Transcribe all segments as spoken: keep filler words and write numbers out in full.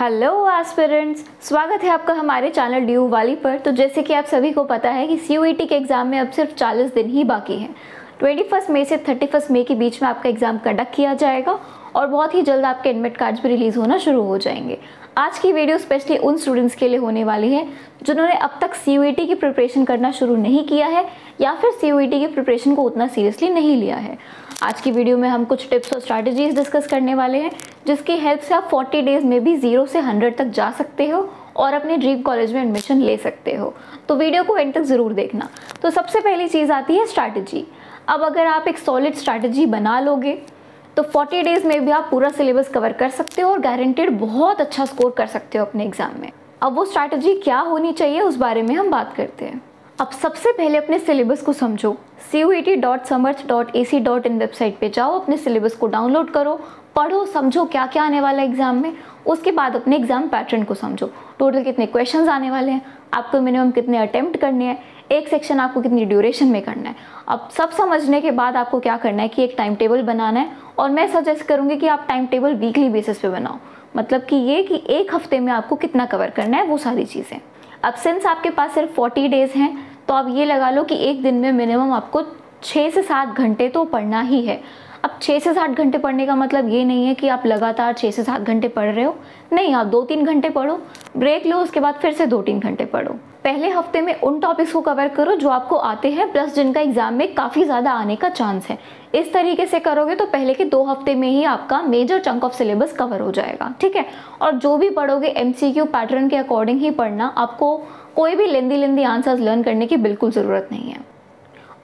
Hello aspirants, स्वागत है आपका हमारे चैनल ड्यू वाली पर। तो जैसे कि आप सभी को पता है कि सी यू ई टी के एग्ज़ाम में अब सिर्फ चालीस दिन ही बाकी हैं। इक्कीस मई से इकतीस मई के बीच में आपका एग्ज़ाम कंडक्ट किया जाएगा और बहुत ही जल्द आपके एडमिट कार्ड्स भी रिलीज़ होना शुरू हो जाएंगे। आज की वीडियो स्पेशली उन स्टूडेंट्स के लिए होने वाली है जिन्होंने अब तक सी यू ई टी की प्रिपरेशन करना शुरू नहीं किया है या फिर सी यू ई टी की प्रिपरेशन को उतना सीरियसली नहीं लिया है। आज की वीडियो में हम कुछ टिप्स और स्ट्रैटेजीज डिस्कस करने वाले हैं जिसकी हेल्प से आप चालीस डेज़ में भी ज़ीरो से हंड्रेड तक जा सकते हो और अपने ड्रीम कॉलेज में एडमिशन ले सकते हो। तो वीडियो को एंड तक ज़रूर देखना। तो सबसे पहली चीज़ आती है स्ट्रैटेजी। अब अगर आप एक सॉलिड स्ट्रैटेजी बना लोगे तो चालीस डेज़ में भी आप पूरा सिलेबस कवर कर सकते हो और गारंटेड बहुत अच्छा स्कोर कर सकते हो अपने एग्ज़ाम में। अब वो स्ट्रैटेजी क्या होनी चाहिए उस बारे में हम बात करते हैं। अब सबसे पहले अपने सिलेबस को समझो। C U E T dot Samarth dot A C dot in website पे जाओ, अपने सिलेबस को डाउनलोड करो, पढ़ो, समझो क्या क्या आने वाला एग्ज़ाम में। उसके बाद अपने एग्ज़ाम पैटर्न को समझो। टोटल कितने क्वेश्चंस आने वाले हैं, आपको मिनिमम कितने अटैम्प्ट करने हैं, एक सेक्शन आपको कितनी ड्यूरेशन में करना है। अब सब समझने के बाद आपको क्या करना है कि एक टाइम टेबल बनाना है। और मैं सजेस्ट करूँगी कि आप टाइम टेबल वीकली बेसिस पे बनाओ, मतलब कि ये कि एक हफ्ते में आपको कितना कवर करना है वो सारी चीज़ें। अब सिंस आपके पास सिर्फ चालीस डेज़ हैं तो आप ये लगा लो कि एक दिन में मिनिमम आपको छः से सात घंटे तो पढ़ना ही है। अब छः से सात घंटे पढ़ने का मतलब ये नहीं है कि आप लगातार छः से सात घंटे पढ़ रहे हो, नहीं, आप दो तीन घंटे पढ़ो, ब्रेक लो, उसके बाद फिर से दो तीन घंटे पढ़ो। पहले हफ्ते में उन टॉपिक्स को कवर करो जो आपको आते हैं प्लस जिनका एग्ज़ाम में काफ़ी ज़्यादा आने का चांस है। इस तरीके से करोगे तो पहले के दो हफ्ते में ही आपका major chunk of syllabus cover हो जाएगा, ठीक है। और जो भी पढ़ोगे एम सी क्यू पैटर्न के अकॉर्डिंग ही पढ़ना। आपको कोई भी लेंदी लेंदी आंसर्स लर्न करने की बिल्कुल ज़रूरत नहीं है।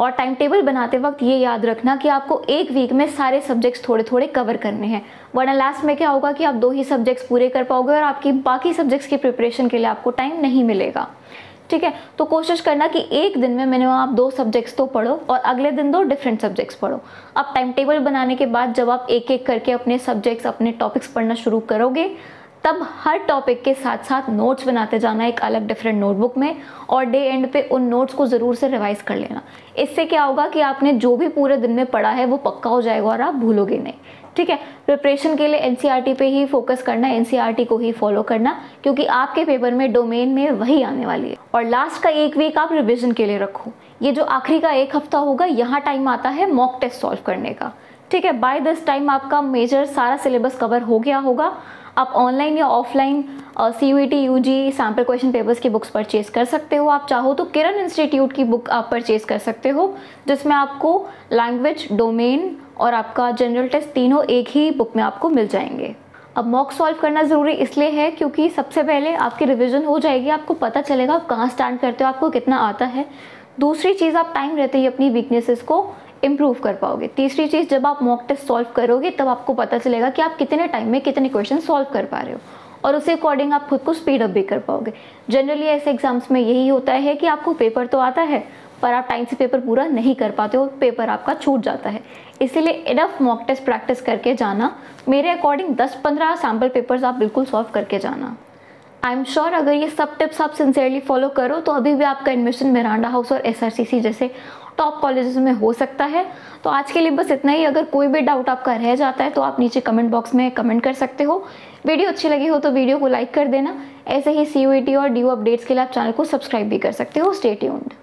और टाइम टेबल बनाते वक्त ये याद रखना कि आपको एक वीक में सारे सब्जेक्ट्स थोड़े थोड़े कवर करने हैं, वरना लास्ट में क्या होगा कि आप दो ही सब्जेक्ट्स पूरे कर पाओगे और आपकी बाकी सब्जेक्ट्स की प्रिपरेशन के लिए आपको टाइम नहीं मिलेगा, ठीक है। तो कोशिश करना कि एक दिन में मिनिमम आप दो सब्जेक्ट्स तो पढ़ो और अगले दिन दो डिफरेंट सब्जेक्ट्स पढ़ो। अब टाइम टेबल बनाने के बाद जब आप एक एक करके अपने सब्जेक्ट्स, अपने टॉपिक्स पढ़ना शुरू करोगे तब हर टॉपिक के साथ साथ नोट्स बनाते जाना एक अलग डिफरेंट नोटबुक में और डे एंड पे उन नोट्स को ज़रूर से रिवाइज़ कर लेना। इससे क्या होगा कि आपने जो भी पूरे दिन में पढ़ा है वो पक्का हो जाएगा और आप भूलोगे नहीं, ठीक है। प्रिपरेशन के लिए N C E R T पे ही फोकस करना, N C E R T को ही फॉलो करना, क्योंकि आपके पेपर में डोमेन में वही आने वाली है। और लास्ट का एक वीक आप रिविजन के लिए रखो। ये जो आखिरी का एक हफ्ता होगा यहाँ टाइम आता है मॉक टेस्ट सॉल्व करने का, ठीक है। बाय दिस टाइम आपका मेजर सारा सिलेबस कवर हो गया होगा। आप ऑनलाइन या offline C U E T, U G, sample question papers की बुक्स परचेज़ कर सकते हो। आप चाहो तो किरण इंस्टीट्यूट की बुक आप परचेज़ कर सकते हो जिसमें आपको लैंग्वेज, डोमेन और आपका जनरल टेस्ट तीनों एक ही बुक में आपको मिल जाएंगे। अब मॉक सॉल्व करना ज़रूरी इसलिए है क्योंकि सबसे पहले आपकी रिवीजन हो जाएगी, आपको पता चलेगा आप कहाँ स्टैंड करते हो, आपको कितना आता है। दूसरी चीज़, आप टाइम रहते ही अपनी वीकनेसेस को इम्प्रूव कर पाओगे। तीसरी चीज़, जब आप मॉक टेस्ट सॉल्व करोगे तब आपको पता चलेगा कि आप कितने टाइम में कितने क्वेश्चन सॉल्व कर पा रहे हो और उसी अकॉर्डिंग आप खुद को स्पीड अप भी कर पाओगे। जनरली ऐसे एग्जाम्स में यही होता है कि आपको पेपर तो आता है पर आप टाइम से पेपर पूरा नहीं कर पाते हो, पेपर आपका छूट जाता है। इसीलिए इनफ मॉक टेस्ट प्रैक्टिस करके जाना। मेरे अकॉर्डिंग दस पंद्रह सैम्पल पेपर्स आप बिल्कुल सॉल्व करके जाना। आई एम श्योर अगर ये सब टिप्स आप सिंसियरली फॉलो करो तो अभी भी आपका एडमिशन मिरांडा हाउस और एस आर सी सी जैसे टॉप कॉलेजेस में हो सकता है। तो आज के लिए बस इतना ही। अगर कोई भी डाउट आपका रह जाता है तो आप नीचे कमेंट बॉक्स में कमेंट कर सकते हो। वीडियो अच्छी लगी हो तो वीडियो को लाइक कर देना। ऐसे ही सी यू ई टी और ड्यू अपडेट्स के लिए आप चैनल को सब्सक्राइब भी कर सकते हो। Stay tuned.